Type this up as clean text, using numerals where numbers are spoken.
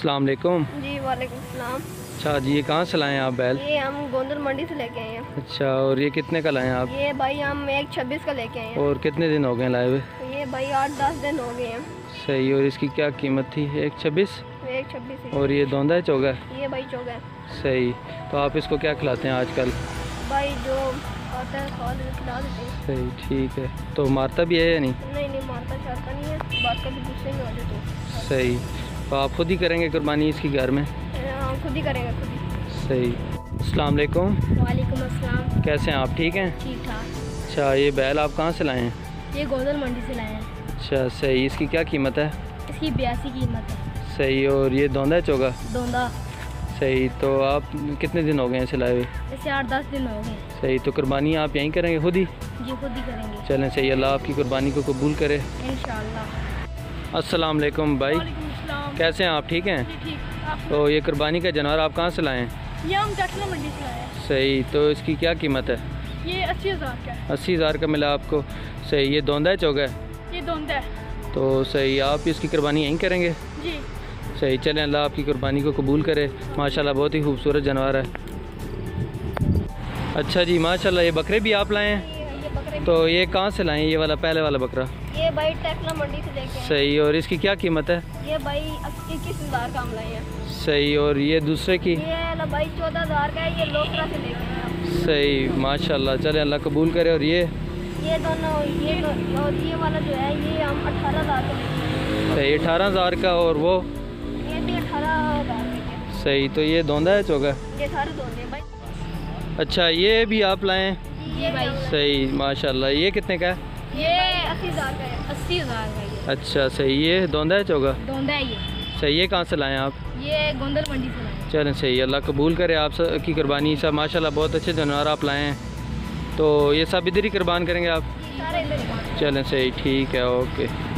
अस्सलाम वालेकुम। जी वालेकुम अस्सलाम। अच्छा जी, ये कहाँ से लाए हैं आप बैल? ये हम गोंदल मंडी से लेके आए हैं। अच्छा, और ये कितने का लाए हैं आप? ये भाई हम 126 का लेके आए हैं। और कितने दिन हो गए लाए हुए? ये भाई 8-10 दिन हो गए हैं। सही। और इसकी क्या कीमत थी? 126। और ये धौंदा है, चौगा है? ये भाई चौगा है। सही। तो आप इसको क्या खिलाते हैं आजकल? भाई जो आता है खिला देते हैं। सही, ठीक है। तो मारता भी है या नहीं? नहीं, मारता चारता नहीं है, बात कभी गुस्से में हो जाते हैं। सही। तो आप खुद ही करेंगे कुर्बानी इसकी घर में? हाँ, खुद ही करेंगे, खुद ही। सही। अस्सलाम वालेकुम। वालेकुम अस्सलाम। कैसे हैं आप? ठीक हैं, ठीक ठाक। अच्छा, ये बैल आप कहाँ से लाए हैं? ये गोंदल मंडी से लाए हैं। अच्छा, सही। इसकी क्या कीमत है? इसकी 82 कीमत है। सही। और ये धौंदा है, चौगा? धौंदा। सही। तो आप कितने दिन हो गए हैं सिलाए हुए? ऐसे 8-10 दिन हो गए। सही। तो कुर्बानी आप यहीं करेंगे खुद ही? जी, खुद ही करेंगे। चलें, सही। अल्लाह आपकी कुर्बानी को कबूल करे इंशाल्लाह। अस्सलाम वालेकुम भाई। वालेकुम अस्सलाम। कैसे हैं आप? ठीक हैं, ठीक। तो ये कुर्बानी का जानवर आप कहाँ से लाए हैं? ये हम चटला मंडी से लाए हैं। सही। तो इसकी क्या कीमत है? ये 80,000 का। 80,000 का मिला आपको। सही। ये धौंदा है, चौगा है? ये धौंदा है। तो सही, आप इसकी कुर्बानी यहीं करेंगे? जी। सही। चलें, अल्लाह आपकी कुर्बानी को कबूल करे। माशाल्लाह, बहुत ही खूबसूरत जानवर है। अच्छा जी, माशाल्लाह। ये बकरे भी आप लाए हैं? तो ये कहाँ से लाए हैं, ये वाला पहले वाला बकरा? ये भाई टेकला मंडी से लेके। सही। और इसकी क्या कीमत है? ये भाई 21,000 का हम लाए हैं। सही। और ये दूसरे की? ये भाई 14,000 का है, ये लोकरा से लेके। सही, माशाल्लाह। चलें, अल्लाह कबूल करे। और ये दोनों, और ये वाला जो है, ये हम 18,000 का। सही, 18,000 का। और वो? सही। तो ये धौंदा है, चौगा? ये सारे धौंदे भाई। अच्छा, ये भी आप लाए हैं? सही, माशाल्लाह। ये कितने का है? ये 80,000 का है। 80,000 का है। अच्छा, सही। ये धौंदा है, चौगा? धौंदा है ये। सही। ये कहाँ से लाए हैं आप? ये गोंदल मंडी से लाए हैं। चलें, सही। अल्लाह कबूल करे आप सब की कुर्बानी। सब माशाल्लाह बहुत अच्छे जानवर आप लाए हैं। तो ये सब इधर ही कुर्बान करेंगे आप? चलें, सही, ठीक है, ओके।